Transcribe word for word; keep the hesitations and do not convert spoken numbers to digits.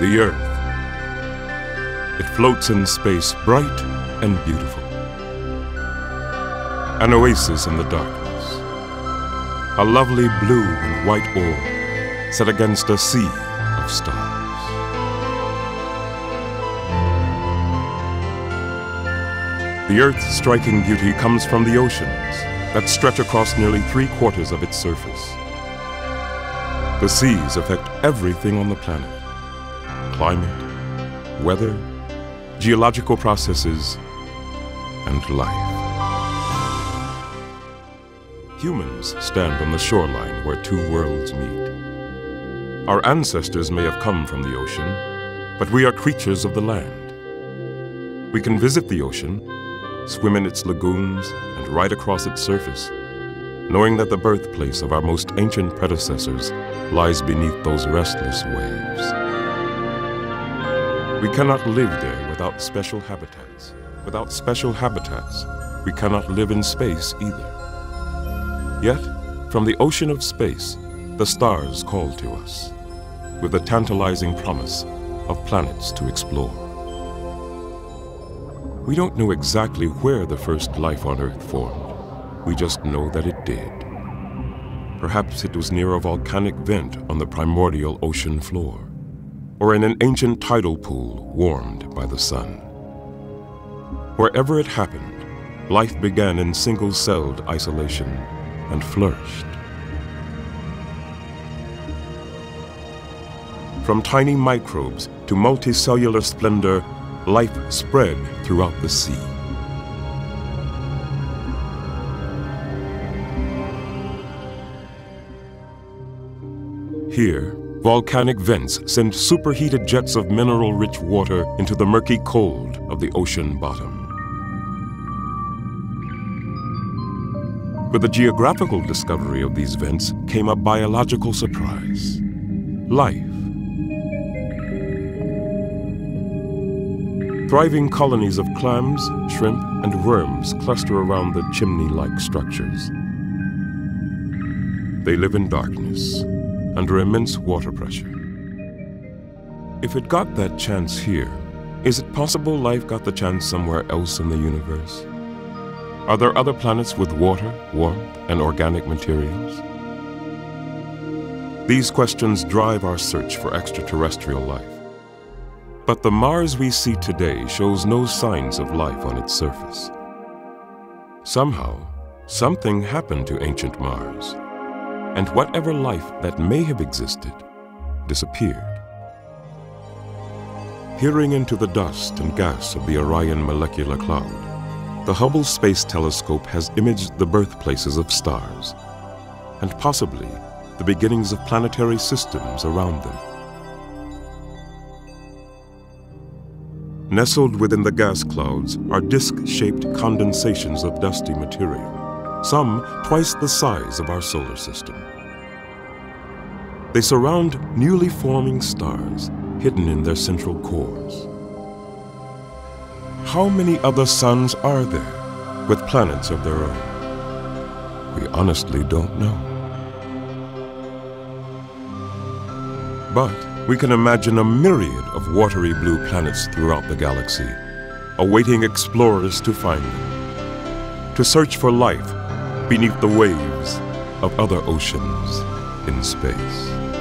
the Earth. It floats in space, bright and beautiful. An oasis in the darkness. A lovely blue and white orb set against a sea of stars. The Earth's striking beauty comes from the oceans that stretch across nearly three-quarters of its surface. The seas affect everything on the planet: climate, weather, geological processes, and life. Humans stand on the shoreline where two worlds meet. Our ancestors may have come from the ocean, but we are creatures of the land. We can visit the ocean, swim in its lagoons, and right across its surface, knowing that the birthplace of our most ancient predecessors lies beneath those restless waves. We cannot live there without special habitats. Without special habitats, we cannot live in space either. Yet, from the ocean of space, the stars call to us, with the tantalizing promise of planets to explore. We don't know exactly where the first life on Earth formed. We just know that it did. Perhaps it was near a volcanic vent on the primordial ocean floor, or in an ancient tidal pool warmed by the sun. Wherever it happened, life began in single-celled isolation and flourished. From tiny microbes to multicellular splendor, life spread throughout the sea. Here, volcanic vents send superheated jets of mineral-rich water into the murky cold of the ocean bottom. With the geographical discovery of these vents came a biological surprise: life. Thriving colonies of clams, shrimp, and worms cluster around the chimney-like structures. They live in darkness, under immense water pressure. If it got that chance here, is it possible life got the chance somewhere else in the universe? Are there other planets with water, warmth, and organic materials? These questions drive our search for extraterrestrial life. But the Mars we see today shows no signs of life on its surface. Somehow, something happened to ancient Mars, and whatever life that may have existed disappeared. Peering into the dust and gas of the Orion Molecular Cloud, the Hubble Space Telescope has imaged the birthplaces of stars, and possibly the beginnings of planetary systems around them. Nestled within the gas clouds are disc-shaped condensations of dusty material, some twice the size of our solar system. They surround newly forming stars, hidden in their central cores. How many other suns are there with planets of their own? We honestly don't know. But we can imagine a myriad of watery blue planets throughout the galaxy, awaiting explorers to find them, to search for life beneath the waves of other oceans in space.